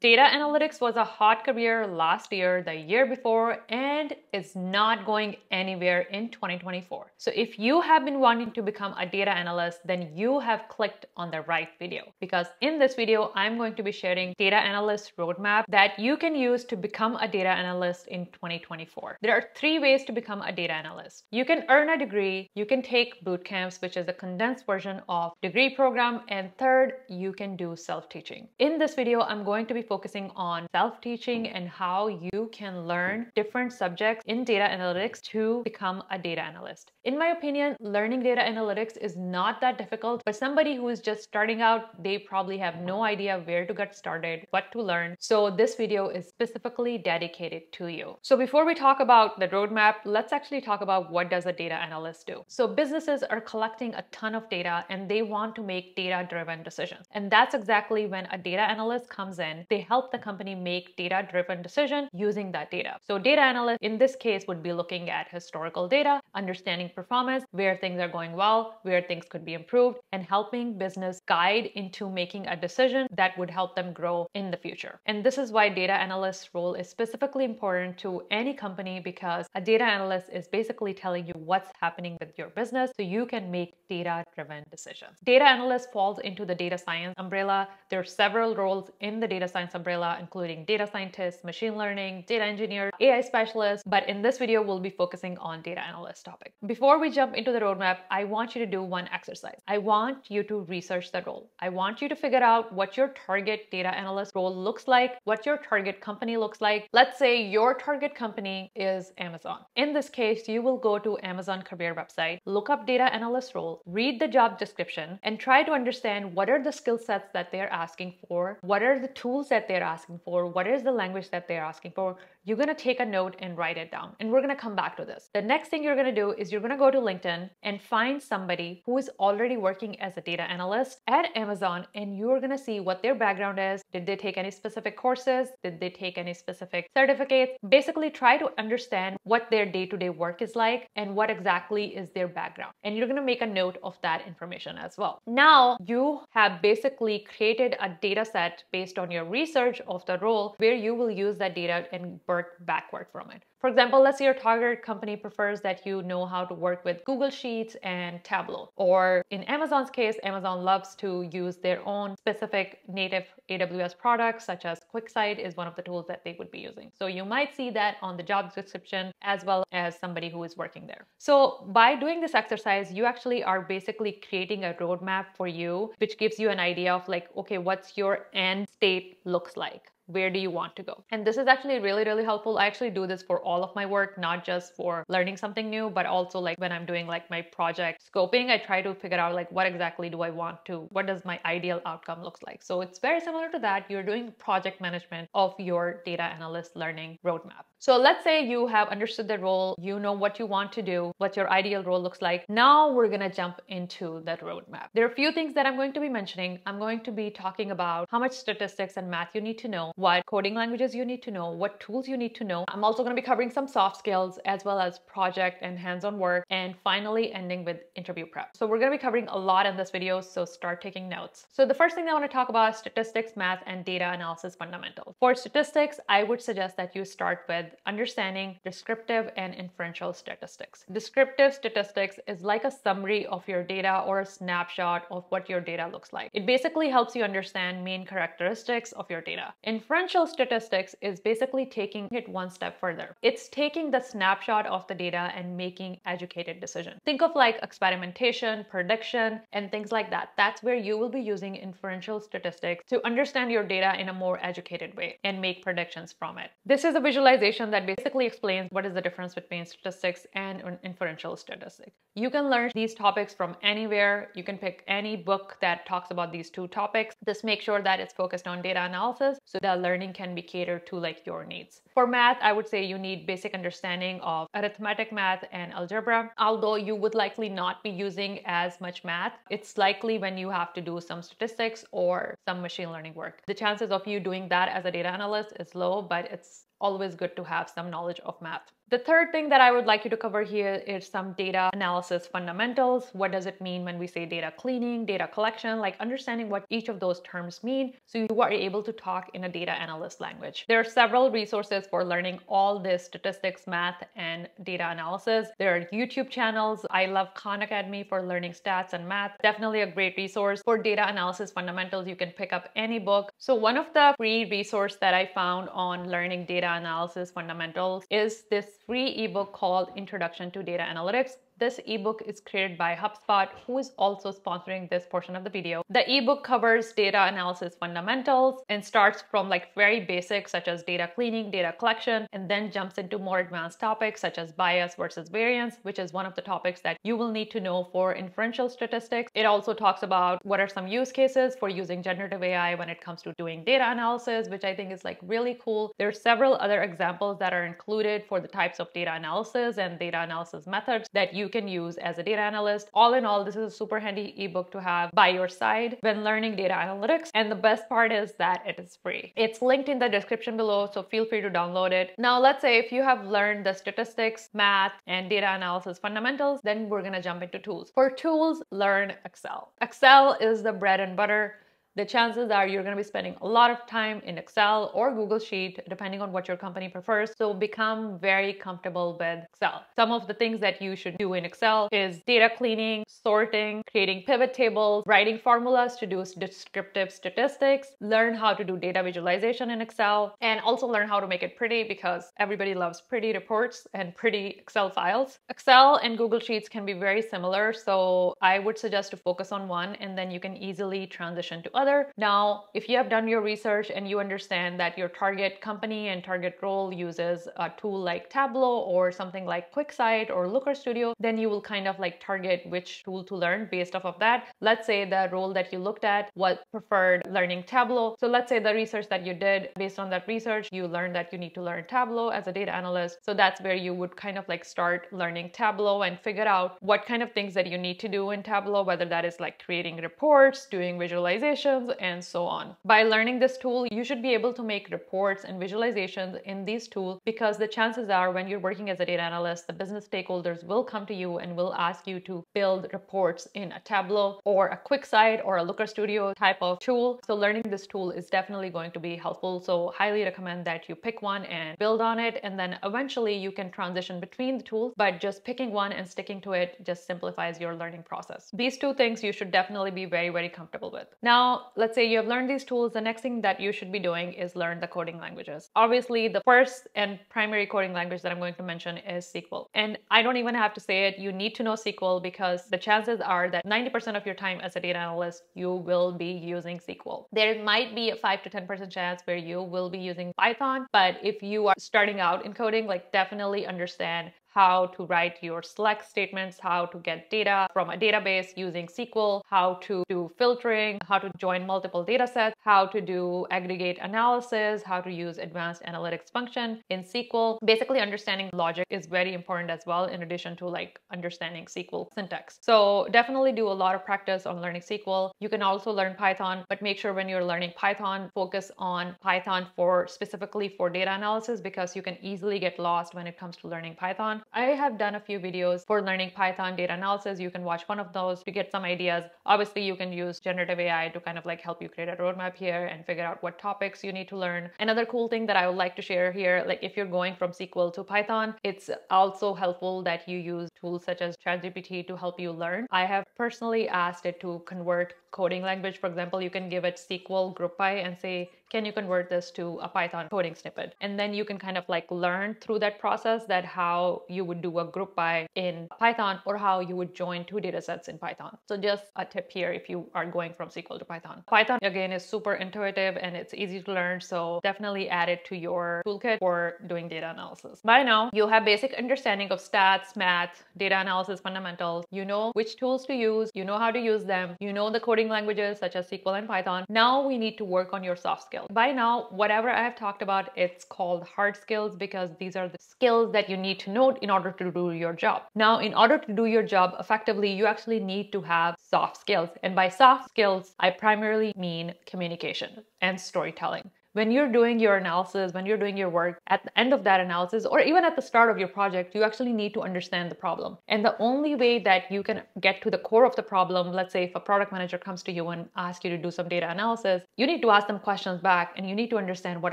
Data analytics was a hot career last year, the year before, and it's not going anywhere in 2024. So if you have been wanting to become a data analyst, then you have clicked on the right video, because in this video, I'm going to be sharing data analyst roadmap that you can use to become a data analyst in 2024. There are three ways to become a data analyst. You can earn a degree, you can take boot camps, which is a condensed version of degree program, and third, you can do self-teaching. In this video, I'm going to be focusing on self-teaching and how you can learn different subjects in data analytics to become a data analyst. In my opinion, learning data analytics is not that difficult. For somebody who is just starting out, they probably have no idea where to get started, what to learn. So this video is specifically dedicated to you. So before we talk about the roadmap, let's actually talk about what does a data analyst do. So businesses are collecting a ton of data and they want to make data-driven decisions. And that's exactly when a data analyst comes in. They help the company make data-driven decisions using that data. So data analysts in this case would be looking at historical data, understanding performance, where things are going well, where things could be improved, and helping business guide into making a decision that would help them grow in the future. And this is why data analyst's role is specifically important to any company, because a data analyst is basically telling you what's happening with your business so you can make data-driven decisions. Data analyst falls into the data science umbrella. There are several roles in the data science umbrella, including data scientists, machine learning, data engineers, AI specialists, but in this video, we'll be focusing on data analyst topic. Before we jump into the roadmap, I want you to do one exercise. I want you to research the role. I want you to figure out what your target data analyst role looks like, what your target company looks like. Let's say your target company is Amazon. In this case, you will go to Amazon career website, look up data analyst role, read the job description, and try to understand what are the skill sets that they're asking for, what are the tools that they're asking for, what is the language that they're asking for. You're going to take a note and write it down. And we're going to come back to this. The next thing you're going to do is you're going to go to LinkedIn and find somebody who is already working as a data analyst at Amazon, and you're going to see what their background is. Did they take any specific courses? Did they take any specific certificates? Basically try to understand what their day-to-day work is like and what exactly is their background. And you're going to make a note of that information as well. Now you have basically created a data set based on your research of the role where you will use that data and burn backward from it. For example, let's say your target company prefers that you know how to work with Google Sheets and Tableau. Or in Amazon's case, Amazon loves to use their own specific native AWS products, such as QuickSight is one of the tools that they would be using. So you might see that on the job description as well as somebody who is working there. So by doing this exercise, you actually are basically creating a roadmap for you, which gives you an idea of like, okay, what's your end state looks like? Where do you want to go? And this is actually really, really helpful. I actually do this for all of my work, not just for learning something new, but also like when I'm doing like my project scoping, I try to figure out like what exactly do I want to, what does my ideal outcome looks like? So it's very similar to that. You're doing project management of your data analyst learning roadmap. So let's say you have understood the role, you know what you want to do, what your ideal role looks like. Now we're going to jump into that roadmap. There are a few things that I'm going to be mentioning. I'm going to be talking about how much statistics and math you need to know, what coding languages you need to know, what tools you need to know. I'm also going to be covering some soft skills as well as project and hands-on work, and finally ending with interview prep. So we're going to be covering a lot in this video, so start taking notes. So the first thing I want to talk about is statistics, math, and data analysis fundamentals. For statistics, I would suggest that you start with understanding descriptive and inferential statistics. Descriptive statistics is like a summary of your data or a snapshot of what your data looks like. It basically helps you understand main characteristics of your data. Inferential statistics is basically taking it one step further. It's taking the snapshot of the data and making educated decisions. Think of like experimentation, prediction, and things like that. That's where you will be using inferential statistics to understand your data in a more educated way and make predictions from it. This is a visualization that basically explains what is the difference between statistics and inferential statistics. You can learn these topics from anywhere. You can pick any book that talks about these two topics. Just make sure that it's focused on data analysis so that learning can be catered to like your needs. For math, I would say you need basic understanding of arithmetic math and algebra. Although you would likely not be using as much math, it's likely when you have to do some statistics or some machine learning work. The chances of you doing that as a data analyst is low, but it's always good to have some knowledge of math. The third thing that I would like you to cover here is some data analysis fundamentals. What does it mean when we say data cleaning, data collection, like understanding what each of those terms mean so you are able to talk in a data analyst language. There are several resources for learning all this statistics, math, and data analysis. There are YouTube channels. I love Khan Academy for learning stats and math. Definitely a great resource for data analysis fundamentals. You can pick up any book. So one of the free resource that I found on learning data analysis fundamentals is this free ebook called Introduction to Data Analytics. This ebook is created by HubSpot, who is also sponsoring this portion of the video. The ebook covers data analysis fundamentals and starts from like very basics such as data cleaning, data collection, and then jumps into more advanced topics such as bias versus variance, which is one of the topics that you will need to know for inferential statistics. It also talks about what are some use cases for using generative AI when it comes to doing data analysis, which I think is like really cool. There are several other examples that are included for the types of data analysis and data analysis methods that you can use as a data analyst. All in all, this is a super handy ebook to have by your side when learning data analytics. And the best part is that it is free. It's linked in the description below, so feel free to download it. Now, let's say if you have learned the statistics, math, and data analysis fundamentals, then we're gonna jump into tools. For tools, learn Excel. Excel is the bread and butter. The chances are you're going to be spending a lot of time in Excel or Google Sheet, depending on what your company prefers. So become very comfortable with Excel. Some of the things that you should do in Excel is data cleaning, sorting, creating pivot tables, writing formulas to do descriptive statistics, learn how to do data visualization in Excel, and also learn how to make it pretty because everybody loves pretty reports and pretty Excel files. Excel and Google Sheets can be very similar, so I would suggest to focus on one and then you can easily transition to other. Now, if you have done your research and you understand that your target company and target role uses a tool like Tableau or something like QuickSight or Looker Studio, then you will kind of like target which tool to learn based off of that. Let's say the role that you looked at was preferred learning Tableau. So let's say the research that you did, based on that research, you learned that you need to learn Tableau as a data analyst. So that's where you would kind of like start learning Tableau and figure out what kind of things that you need to do in Tableau, whether that is like creating reports, doing visualization, and so on. By learning this tool, you should be able to make reports and visualizations in these tools because the chances are when you're working as a data analyst, the business stakeholders will come to you and will ask you to build reports in a Tableau or a QuickSight or a Looker Studio type of tool. So learning this tool is definitely going to be helpful. So highly recommend that you pick one and build on it. And then eventually you can transition between the tools, but just picking one and sticking to it just simplifies your learning process. These two things you should definitely be very, very comfortable with. Now, let's say you have learned these tools, the next thing that you should be doing is learn the coding languages. Obviously, the first and primary coding language that I'm going to mention is SQL. And I don't even have to say it, you need to know SQL because the chances are that 90% of your time as a data analyst, you will be using SQL. There might be a 5 to 10% chance where you will be using Python, but if you are starting out in coding, like definitely understand how to write your select statements, how to get data from a database using SQL, how to do filtering, how to join multiple data sets, how to do aggregate analysis, how to use advanced analytics function in SQL. Basically, understanding logic is very important as well, in addition to like understanding SQL syntax. So definitely do a lot of practice on learning SQL. You can also learn Python, but make sure when you're learning Python, focus on Python specifically for data analysis because you can easily get lost when it comes to learning Python. I have done a few videos for learning Python data analysis. You can watch one of those to get some ideas. Obviously, you can use generative AI to kind of like help you create a roadmap here and figure out what topics you need to learn. Another cool thing that I would like to share here, like if you're going from SQL to Python, it's also helpful that you use tools such as ChatGPT to help you learn. I have personally asked it to convert coding language. For example, you can give it SQL group by and say, can you convert this to a Python coding snippet? And then you can kind of like learn through that process that how you would do a group by in Python or how you would join two data sets in Python. So just a tip here if you are going from SQL to Python. Python again is super intuitive and it's easy to learn. So definitely add it to your toolkit for doing data analysis. By now, you have basic understanding of stats, math, data analysis fundamentals. You know which tools to use, you know how to use them, you know the coding languages such as SQL and Python. Now we need to work on your soft skills. By now, whatever I have talked about, it's called hard skills because these are the skills that you need to know in order to do your job. Now, in order to do your job effectively, you actually need to have soft skills. And by soft skills, I primarily mean communication and storytelling. when you're doing your analysis, when you're doing your work, at the end of that analysis, or even at the start of your project, you actually need to understand the problem. And the only way that you can get to the core of the problem, let's say if a product manager comes to you and asks you to do some data analysis, you need to ask them questions back and you need to understand what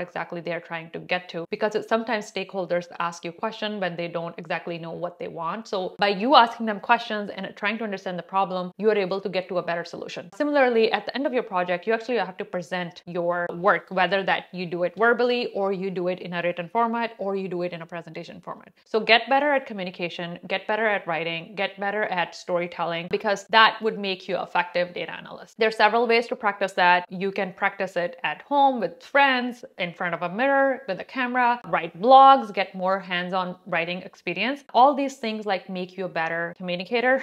exactly they're trying to get to, because it's sometimes stakeholders ask you questions when they don't exactly know what they want. So by you asking them questions and trying to understand the problem, you are able to get to a better solution. Similarly, at the end of your project, you actually have to present your work, whether that you do it verbally or you do it in a written format or you do it in a presentation format. So get better at communication, get better at writing, get better at storytelling, because that would make you an effective data analyst. There are several ways to practice that. You can practice it at home with friends, in front of a mirror, with a camera, write blogs, get more hands-on writing experience. All these things like make you a better communicator.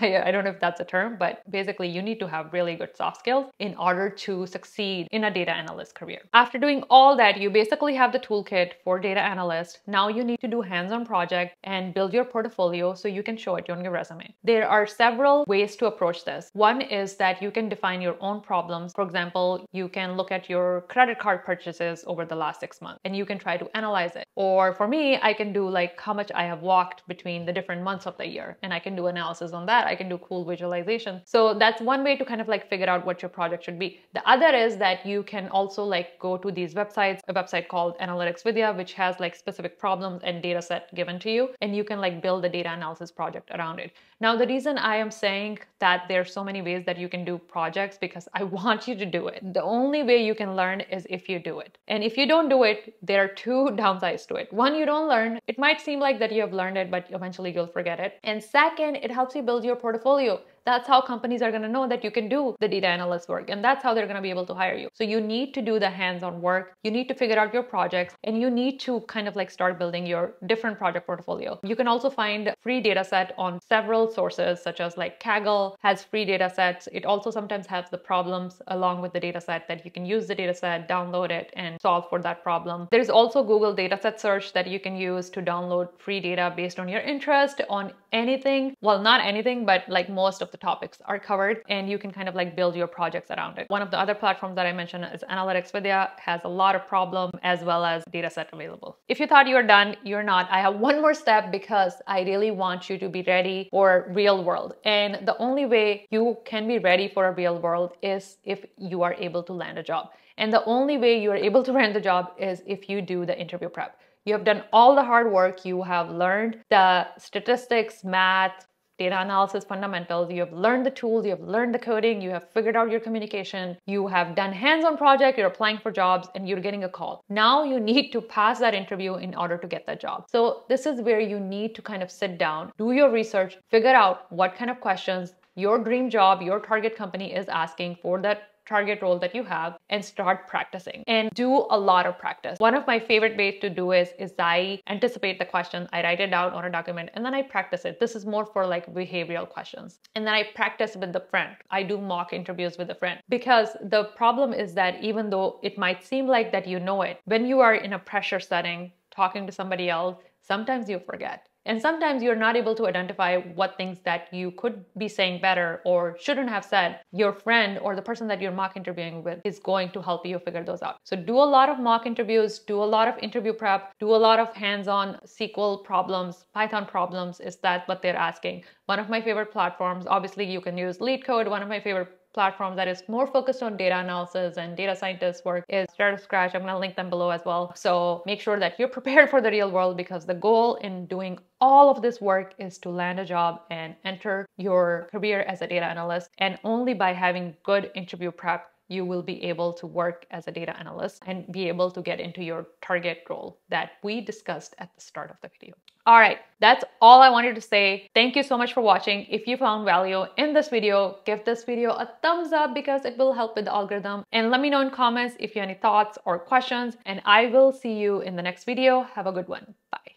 I don't know if that's a term, but basically you need to have really good soft skills in order to succeed in a data analyst career. After doing all that, you basically have the toolkit for data analyst. Now you need to do hands-on project and build your portfolio so you can show it on your resume. There are several ways to approach this. One is that you can define your own problems. For example, you can look at your credit card purchases over the last 6 months and you can try to analyze it. Or for me, I can do like how much I have walked between the different months of the year, and I can do analysis on that. I can do cool visualization. So that's one way to kind of like figure out what your project should be. The other is that you can also like go to these websites, a website called Analytics Vidhya, which has like specific problems and data set given to you, and you can like build a data analysis project around it. Now, the reason I am saying that there are so many ways that you can do projects, because I want you to do it. The only way you can learn is if you do it. And if you don't do it, there are two downsides to it. One, you don't learn. It might seem like that you have learned it, but eventually you'll forget it. And second, it helps you build your portfolio. That's how companies are going to know that you can do the data analyst work, and that's how they're going to be able to hire you. So you need to do the hands-on work. You need to figure out your projects, and you need to kind of like start building your different project portfolio. You can also find free data set on several sources, such as like Kaggle has free data sets. It also sometimes has the problems along with the data set that you can use the data set, download it and solve for that problem. There's also Google data set search that you can use to download free data based on your interest on anything. Well, not anything, but like most of the topics are covered, and you can kind of like build your projects around it. One of the other platforms that I mentioned is Analytics Vidhya, has a lot of problem as well as data set available. If you thought you were done, you're not. I have one more step because I really want you to be ready for real world. And the only way you can be ready for a real world is if you are able to land a job. And the only way you are able to land the job is if you do the interview prep. You have done all the hard work. You have learned the statistics, math, data analysis fundamentals, you have learned the tools, you have learned the coding, you have figured out your communication, you have done hands-on project, you're applying for jobs, and you're getting a call. Now you need to pass that interview in order to get that job. So this is where you need to kind of sit down, do your research, figure out what kind of questions your dream job, your target company is asking for that target role that you have, and start practicing and do a lot of practice. One of my favorite ways to do is I anticipate the question, I write it down on a document, and then I practice it. This is more for like behavioral questions. And then I practice with the friend. I do mock interviews with a friend, because the problem is that even though it might seem like that you know it, when you are in a pressure setting, talking to somebody else, sometimes you forget. And sometimes you're not able to identify what things that you could be saying better or shouldn't have said. Your friend or the person that you're mock interviewing with is going to help you figure those out. So do a lot of mock interviews, do a lot of interview prep, do a lot of hands-on SQL problems, Python problems. Is that what they're asking? One of my favorite platforms, obviously you can use LeetCode. One of my favorite platform that is more focused on data analysis and data scientist work is StrataScratch. I'm going to link them below as well. So make sure that you're prepared for the real world, because the goal in doing all of this work is to land a job and enter your career as a data analyst. And only by having good interview prep, you will be able to work as a data analyst and be able to get into your target role that we discussed at the start of the video. All right, that's all I wanted to say. Thank you so much for watching. If you found value in this video, give this video a thumbs up because it will help with the algorithm. And let me know in comments if you have any thoughts or questions. And I will see you in the next video. Have a good one. Bye.